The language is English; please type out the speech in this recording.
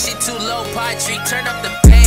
shit too low, Patry, turn up the bass.